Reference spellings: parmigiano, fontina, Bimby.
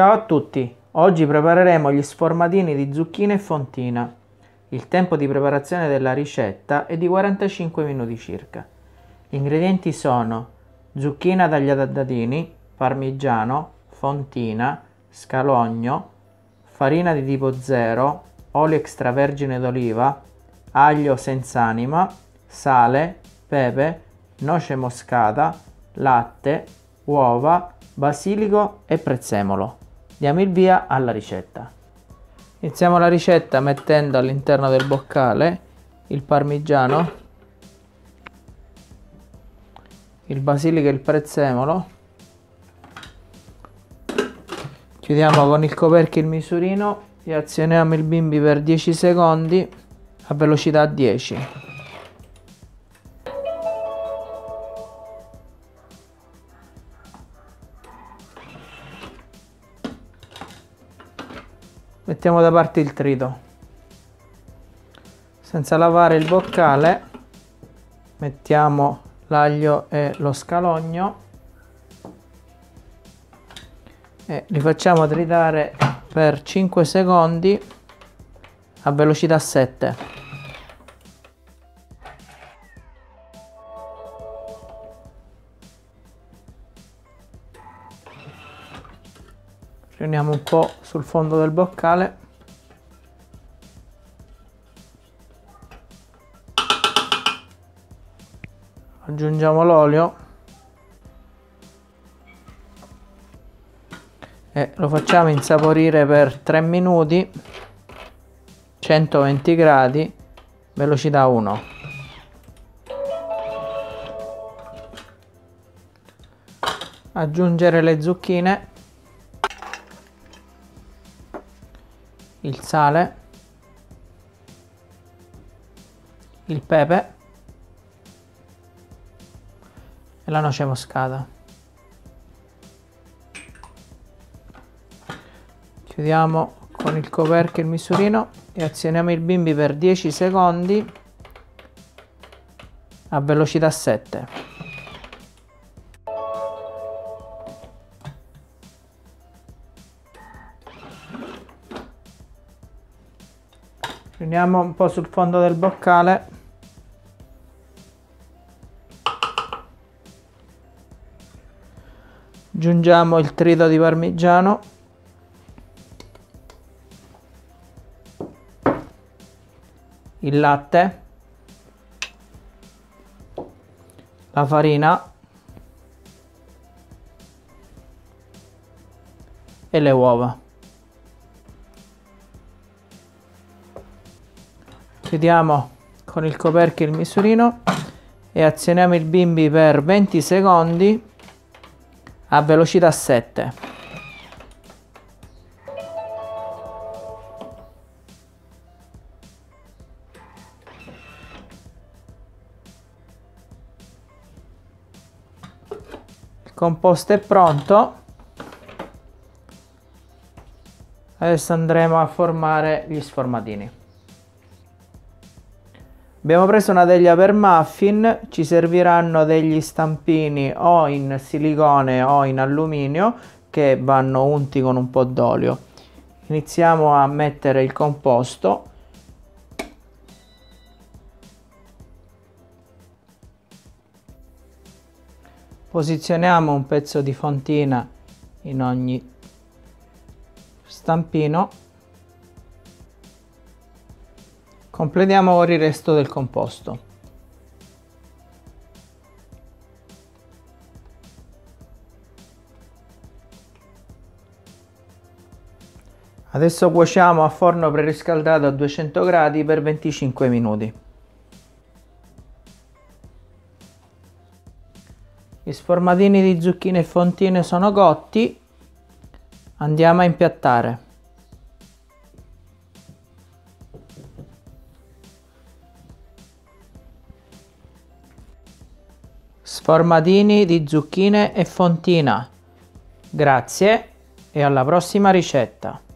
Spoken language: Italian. Ciao a tutti, oggi prepareremo gli sformatini di zucchine e fontina. Il tempo di preparazione della ricetta è di 45 minuti circa. Gli ingredienti sono zucchina tagliata a dadini, parmigiano, fontina, scalogno, farina di tipo 0, olio extravergine d'oliva, aglio senza anima, sale, pepe, noce moscata, latte, uova, basilico e prezzemolo. Diamo il via alla ricetta. Iniziamo la ricetta mettendo all'interno del boccale il parmigiano, il basilico e il prezzemolo. Chiudiamo con il coperchio il misurino e azioniamo il Bimby per 10 secondi a velocità 10. Mettiamo da parte il trito. Senza lavare il boccale mettiamo l'aglio e lo scalogno e li facciamo tritare per 5 secondi a velocità 7. Riuniamo un po' sul fondo del boccale. Aggiungiamo l'olio e lo facciamo insaporire per 3 minuti, 120 gradi, velocità 1. Aggiungere le zucchine, il sale, il pepe e la noce moscata. Chiudiamo con il coperchio il misurino e azioniamo il Bimby per 10 secondi a velocità 7. Riuniamo un po' sul fondo del boccale . Aggiungiamo il trito di parmigiano . Il latte . La farina e le uova . Chiudiamo con il coperchio il misurino e azioniamo il Bimby per 20 secondi a velocità 7. Il composto è pronto. Adesso andremo a formare gli sformatini. Abbiamo preso una teglia per muffin, ci serviranno degli stampini o in silicone o in alluminio che vanno unti con un po' d'olio. Iniziamo a mettere il composto. Posizioniamo un pezzo di fontina in ogni stampino. Completiamo ora il resto del composto. Adesso cuociamo a forno preriscaldato a 200 gradi per 25 minuti. Gli sformatini di zucchine e fontine sono cotti. Andiamo a impiattare. Sformatini di zucchine e fontina. Grazie e alla prossima ricetta.